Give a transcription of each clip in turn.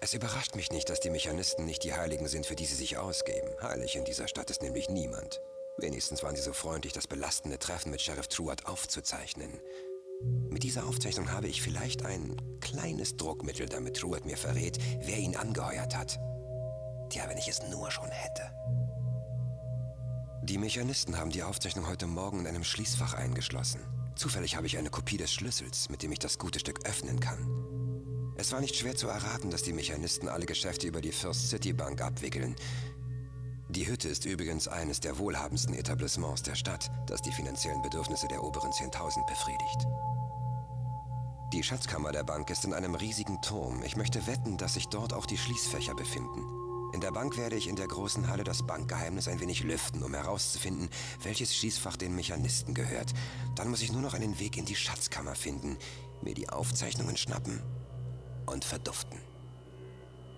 Es überrascht mich nicht, dass die Mechanisten nicht die Heiligen sind, für die sie sich ausgeben. Heilig in dieser Stadt ist nämlich niemand. Wenigstens waren sie so freundlich, das belastende Treffen mit Sheriff Truett aufzuzeichnen. Mit dieser Aufzeichnung habe ich vielleicht ein kleines Druckmittel, damit Truett mir verrät, wer ihn angeheuert hat. Tja, wenn ich es nur schon hätte. Die Mechanisten haben die Aufzeichnung heute Morgen in einem Schließfach eingeschlossen. Zufällig habe ich eine Kopie des Schlüssels, mit dem ich das gute Stück öffnen kann. Es war nicht schwer zu erraten, dass die Mechanisten alle Geschäfte über die First City Bank abwickeln. Die Hütte ist übrigens eines der wohlhabendsten Etablissements der Stadt, das die finanziellen Bedürfnisse der oberen 10.000 befriedigt. Die Schatzkammer der Bank ist in einem riesigen Turm. Ich möchte wetten, dass sich dort auch die Schließfächer befinden. In der Bank werde ich in der großen Halle das Bankgeheimnis ein wenig lüften, um herauszufinden, welches Schließfach den Mechanisten gehört. Dann muss ich nur noch einen Weg in die Schatzkammer finden, mir die Aufzeichnungen schnappen und verduften.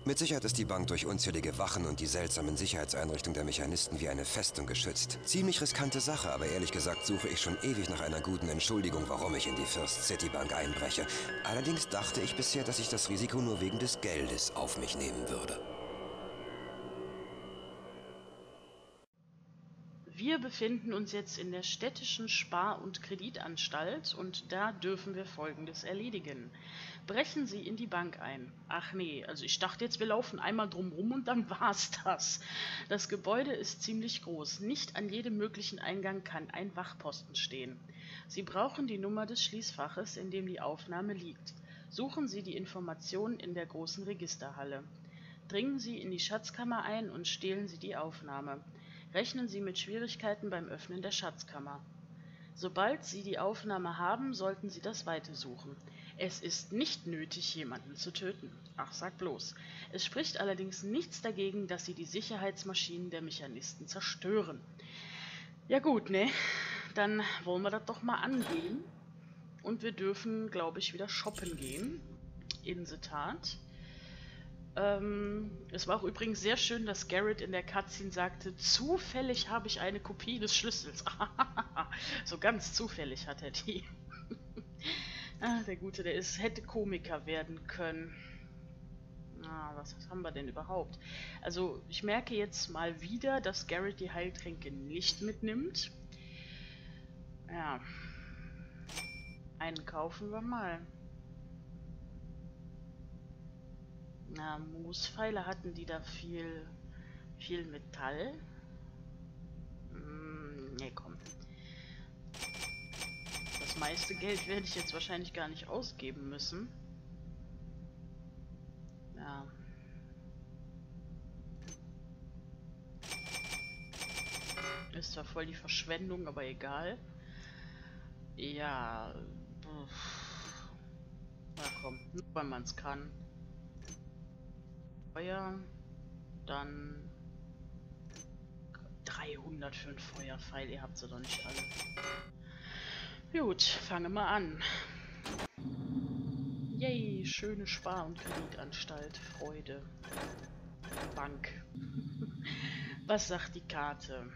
Mit Sicherheit ist die Bank durch unzählige Wachen und die seltsamen Sicherheitseinrichtungen der Mechanisten wie eine Festung geschützt. Ziemlich riskante Sache, aber ehrlich gesagt suche ich schon ewig nach einer guten Entschuldigung, warum ich in die First City Bank einbreche. Allerdings dachte ich bisher, dass ich das Risiko nur wegen des Geldes auf mich nehmen würde. Wir befinden uns jetzt in der städtischen Spar- und Kreditanstalt und da dürfen wir Folgendes erledigen. Brechen Sie in die Bank ein. Ach nee, also ich dachte jetzt, wir laufen einmal drumrum und dann war's das. Das Gebäude ist ziemlich groß. Nicht an jedem möglichen Eingang kann ein Wachposten stehen. Sie brauchen die Nummer des Schließfaches, in dem die Aufnahme liegt. Suchen Sie die Informationen in der großen Registerhalle. Dringen Sie in die Schatzkammer ein und stehlen Sie die Aufnahme. Rechnen Sie mit Schwierigkeiten beim Öffnen der Schatzkammer. Sobald Sie die Aufnahme haben, sollten Sie das Weite suchen. Es ist nicht nötig, jemanden zu töten. Ach, sag bloß. Es spricht allerdings nichts dagegen, dass Sie die Sicherheitsmaschinen der Mechanisten zerstören. Ja gut, ne? Dann wollen wir das doch mal angehen. Und wir dürfen, glaube ich, wieder shoppen gehen. In the Tat. Es war auch übrigens sehr schön, dass Garrett in der Cutscene sagte, zufällig habe ich eine Kopie des Schlüssels. So ganz zufällig hat er die. Ach, der Gute, der ist, hätte Komiker werden können. Ah, was haben wir denn überhaupt? Also ich merke jetzt mal wieder, dass Garrett die Heiltränke nicht mitnimmt. Ja, einen kaufen wir mal. Na, Moospfeile hatten die da viel Metall. Ne, komm. Das meiste Geld werde ich jetzt wahrscheinlich gar nicht ausgeben müssen. Ja. Ist zwar voll die Verschwendung, aber egal. Ja. Na komm, nur weil man es kann. Dann 300 für einen Feuerpfeil, ihr habt sie doch nicht alle. Gut, fange mal an. Yay, schöne Spar- und Kreditanstalt, Freude. Bank. Was sagt die Karte?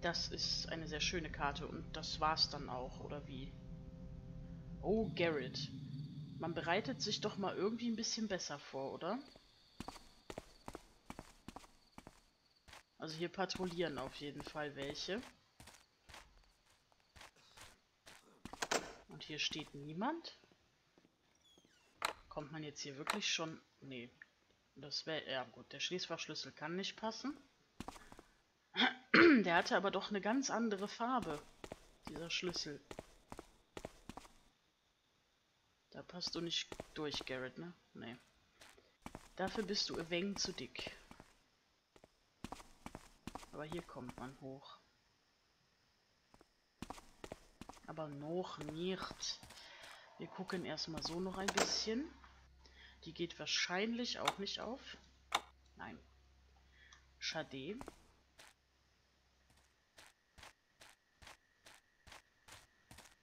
Das ist eine sehr schöne Karte und das war's dann auch, oder wie? Oh, Garrett. Man bereitet sich doch mal irgendwie ein bisschen besser vor, oder? Also hier patrouillieren auf jeden Fall welche. Und hier steht niemand. Kommt man jetzt hier wirklich schon... Nee. Das wäre... Ja gut, der Schließfachschlüssel kann nicht passen. Der hatte aber doch eine ganz andere Farbe, dieser Schlüssel. Da passt du nicht durch, Garrett, ne? Nee. Dafür bist du ein wenig zu dick. Aber hier kommt man hoch. Aber noch nicht. Wir gucken erstmal so noch ein bisschen. Die geht wahrscheinlich auch nicht auf. Nein. Schade.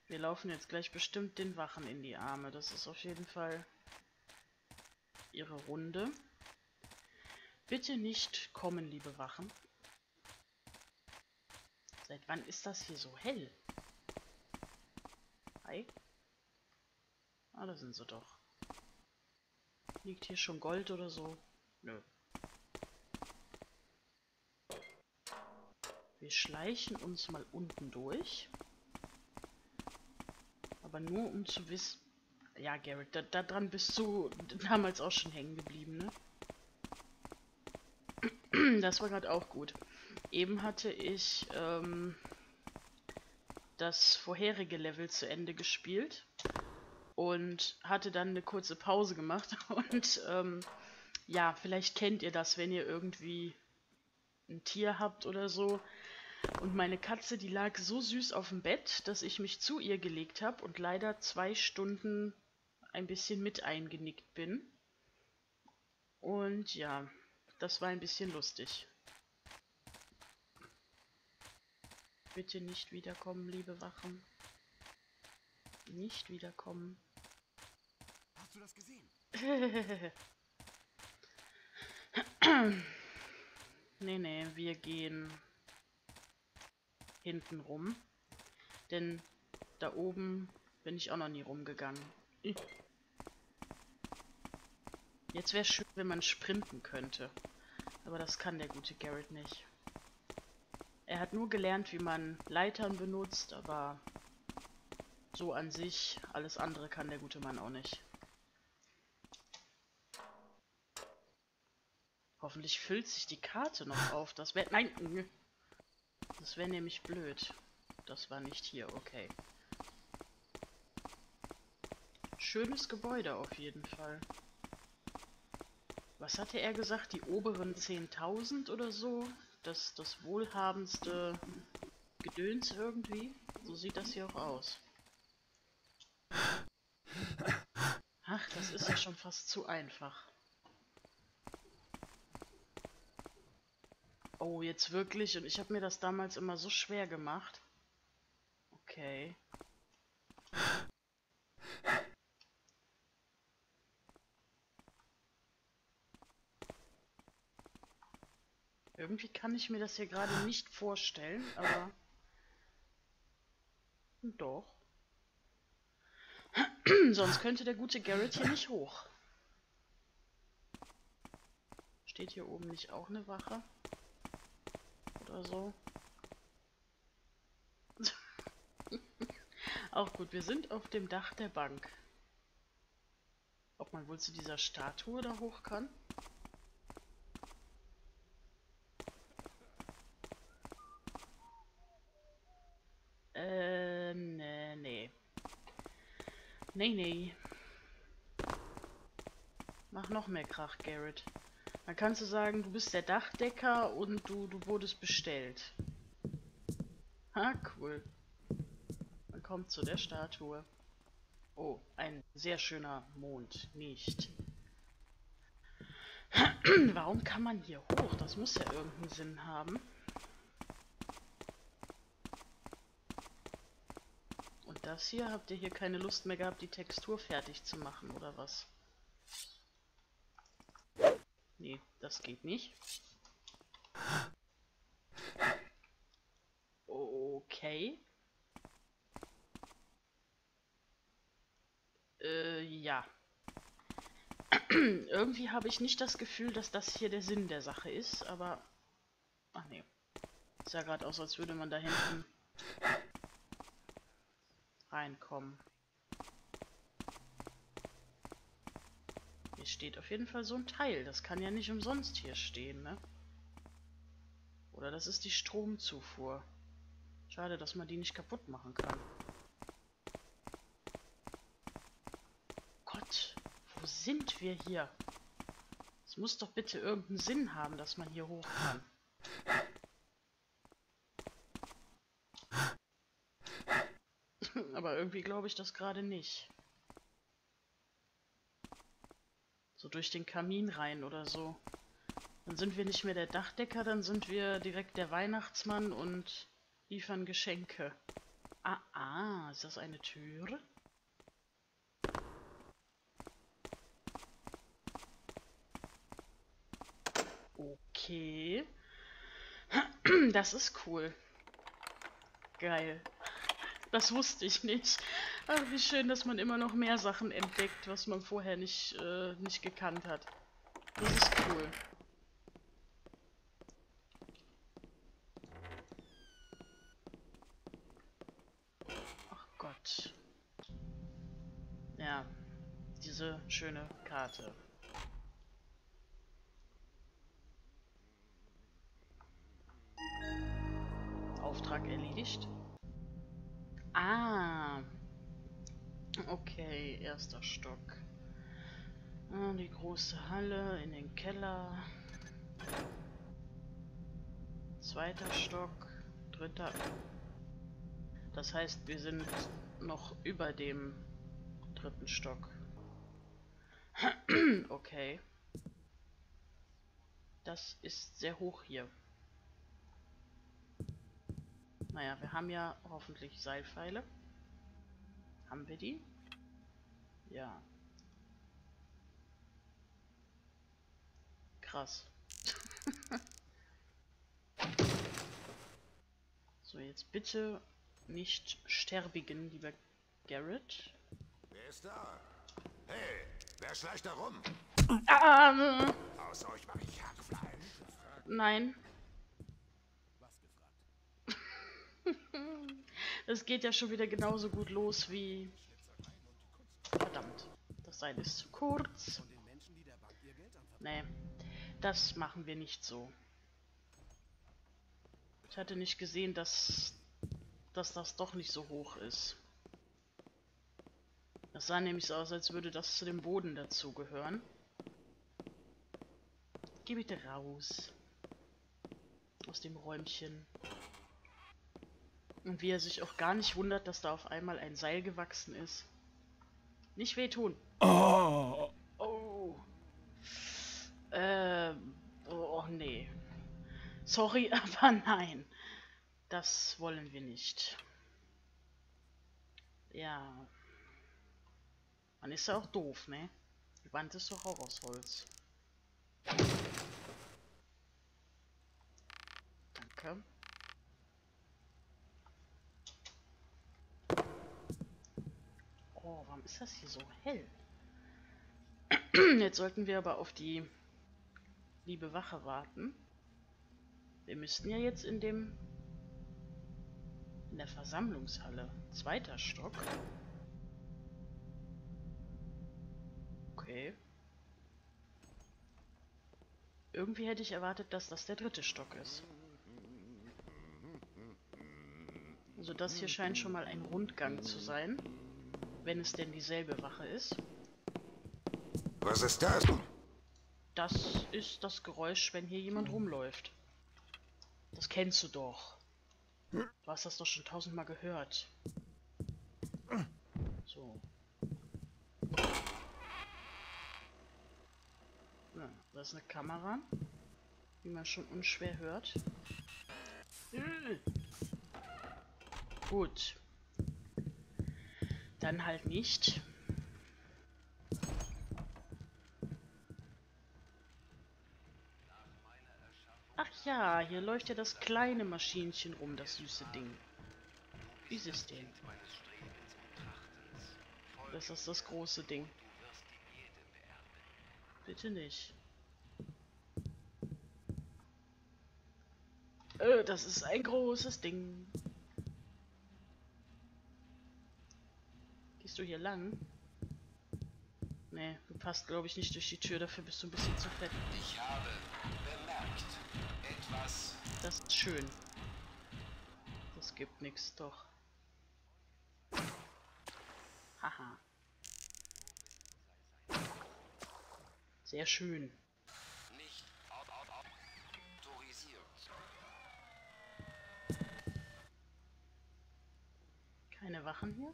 Wir laufen jetzt gleich bestimmt den Wachen in die Arme. Das ist auf jeden Fall ihre Runde. Bitte nicht kommen, liebe Wachen. Seit wann ist das hier so hell? Hi. Ah, da sind sie doch. Liegt hier schon Gold oder so? Nö. Wir schleichen uns mal unten durch. Aber nur um zu wissen... Ja, Garrett, da dran bist du damals auch schon hängen geblieben, ne? Das war gerade auch gut. Eben hatte ich das vorherige Level zu Ende gespielt und hatte dann eine kurze Pause gemacht. Und ja, vielleicht kennt ihr das, wenn ihr irgendwie ein Tier habt oder so. Und meine Katze, die lag so süß auf dem Bett, dass ich mich zu ihr gelegt habe und leider 2 Stunden ein bisschen mit eingenickt bin. Und ja, das war ein bisschen lustig. Bitte nicht wiederkommen, liebe Wachen. Nicht wiederkommen. Hast du das gesehen? Nee, wir gehen hinten rum. Denn da oben bin ich auch noch nie rumgegangen. Jetzt wäre es schön, wenn man sprinten könnte. Aber das kann der gute Garrett nicht. Er hat nur gelernt, wie man Leitern benutzt, aber so an sich, alles andere kann der gute Mann auch nicht. Hoffentlich füllt sich die Karte noch auf. Das wäre... Nein! Das wäre nämlich blöd. Das war nicht hier, okay. Schönes Gebäude auf jeden Fall. Was hatte er gesagt? Die oberen 10.000 oder so? Das wohlhabendste Gedöns irgendwie? So sieht das hier auch aus. Ach, das ist ja schon fast zu einfach. Oh, jetzt wirklich? Und ich habe mir das damals immer so schwer gemacht. Okay. Irgendwie kann ich mir das hier gerade nicht vorstellen, aber... Doch. Sonst könnte der gute Garrett hier nicht hoch. Steht hier oben nicht auch eine Wache? Oder so. Auch gut, wir sind auf dem Dach der Bank. Ob man wohl zu dieser Statue da hoch kann? Nee. Mach noch mehr Krach, Garrett. Dann kannst du sagen, du bist der Dachdecker und du wurdest bestellt. Ha, cool. Man kommt zu der Statue. Oh, ein sehr schöner Mond. Nicht. Warum kann man hier hoch? Das muss ja irgendeinen Sinn haben. Und das hier? Habt ihr hier keine Lust mehr gehabt, die Textur fertig zu machen, oder was? Nee, das geht nicht. Okay. Ja. Irgendwie habe ich nicht das Gefühl, dass das hier der Sinn der Sache ist, aber... Ach nee. Sah gerade aus, als würde man da hinten reinkommen. Hier steht auf jeden Fall so ein Teil. Das kann ja nicht umsonst hier stehen, ne? Oder das ist die Stromzufuhr. Schade, dass man die nicht kaputt machen kann. Gott, wo sind wir hier? Es muss doch bitte irgendeinen Sinn haben, dass man hier hoch kann. Aber irgendwie glaube ich das gerade nicht. So durch den Kamin rein oder so. Dann sind wir nicht mehr der Dachdecker, dann sind wir direkt der Weihnachtsmann und liefern Geschenke. Ist das eine Tür? Okay. Das ist cool. Geil. Das wusste ich nicht. Ach, wie schön, dass man immer noch mehr Sachen entdeckt, was man vorher nicht gekannt hat. Das ist cool. Ach Gott. Ja, diese schöne Karte. Auftrag erledigt. Ah. Okay, erster Stock. Die große Halle in den Keller. Zweiter Stock. Dritter. Das heißt, wir sind noch über dem dritten Stock. Okay. Das ist sehr hoch hier. Naja, wir haben ja hoffentlich Seilpfeile. Haben wir die? Ja. Krass. So, jetzt bitte nicht sterbigen, lieber Garrett. Wer ist da? Hey, wer schleicht da rum? Aus euch mache ich Hackfleisch. Nein. Es geht ja schon wieder genauso gut los wie... Verdammt, das Seil ist zu kurz. Nee, das machen wir nicht so. Ich hatte nicht gesehen, dass das doch nicht so hoch ist. Das sah nämlich so aus, als würde das zu dem Boden dazugehören. Geh bitte raus. Aus dem Räumchen. Und wie er sich auch gar nicht wundert, dass da auf einmal ein Seil gewachsen ist. Nicht wehtun. Oh. Oh. Oh, nee. Sorry, aber nein. Das wollen wir nicht. Ja. Man ist ja auch doof, ne? Die Wand ist doch auch aus Holz. Danke. Oh, warum ist das hier so hell? Jetzt sollten wir aber auf die liebe Wache warten. Wir müssten ja jetzt in der Versammlungshalle. Zweiter Stock. Okay. Irgendwie hätte ich erwartet, dass das der dritte Stock ist. Also das hier scheint schon mal ein Rundgang zu sein. Wenn es denn dieselbe Wache ist. Was ist das? Das ist das Geräusch, wenn hier jemand rumläuft. Das kennst du doch. Du hast das doch schon 1000-mal gehört. So. Ja, da ist eine Kamera, wie man schon unschwer hört. Gut. Dann halt nicht. Ach ja, hier läuft ja das kleine Maschinchen rum, das süße Ding. Wie ist es denn? Das ist das große Ding. Bitte nicht. Das ist ein großes Ding. Bist du hier lang? Nee, du passt, glaube ich, nicht durch die Tür, dafür bist du ein bisschen zu fett. Ich habe bemerkt, etwas. Das ist schön. Das gibt nichts, doch. Haha. Sehr schön. Nicht autorisiert. Keine Wachen hier?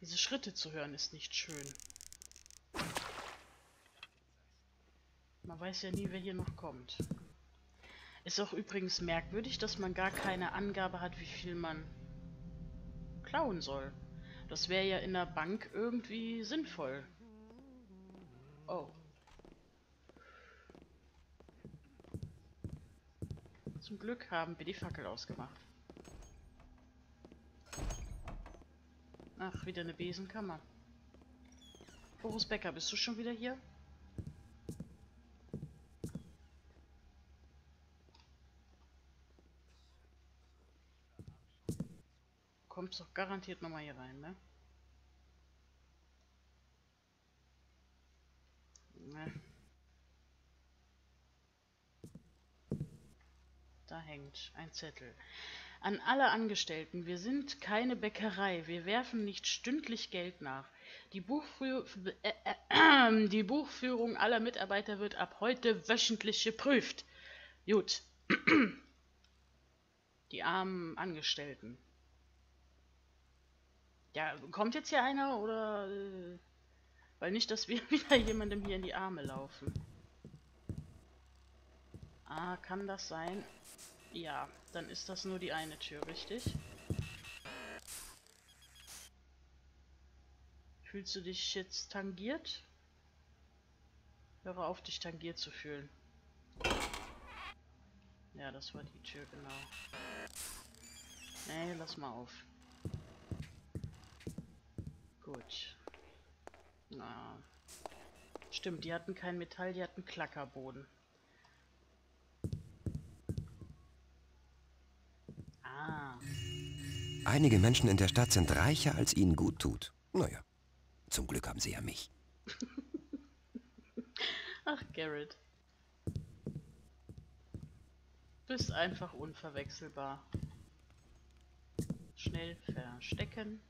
Diese Schritte zu hören ist nicht schön. Man weiß ja nie, wer hier noch kommt. Ist auch übrigens merkwürdig, dass man gar keine Angabe hat, wie viel man klauen soll. Das wäre ja in der Bank irgendwie sinnvoll. Oh. Zum Glück haben wir die Fackel ausgemacht. Ach, wieder eine Besenkammer. Boris Becker, bist du schon wieder hier? Kommst doch garantiert nochmal hier rein, ne? Da hängt ein Zettel. An alle Angestellten, wir sind keine Bäckerei, wir werfen nicht stündlich Geld nach. Die Buchführung aller Mitarbeiter wird ab heute wöchentlich geprüft. Gut. Die armen Angestellten. Ja, kommt jetzt hier einer oder... Weil nicht, dass wir wieder jemandem hier in die Arme laufen. Ah, kann das sein? Ja, dann ist das nur die eine Tür, richtig? Fühlst du dich jetzt tangiert? Höre auf, dich tangiert zu fühlen. Ja, das war die Tür, genau. Nee, lass mal auf. Gut. Na. Stimmt, die hatten kein Metall, die hatten Klackerboden. Einige Menschen in der Stadt sind reicher, als ihnen gut tut. Naja, zum Glück haben sie ja mich. Ach, Garrett. Bist einfach unverwechselbar. Schnell verstecken.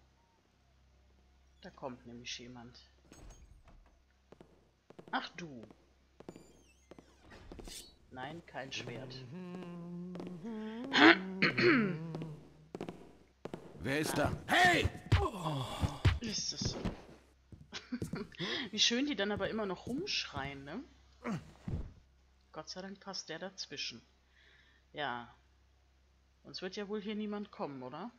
Da kommt nämlich jemand. Ach du. Nein, kein Schwert. Wer ist da? Hey! Oh. Ist das so? Wie schön die dann aber immer noch rumschreien, ne? Gott sei Dank passt der dazwischen. Ja. Sonst wird ja wohl hier niemand kommen, oder?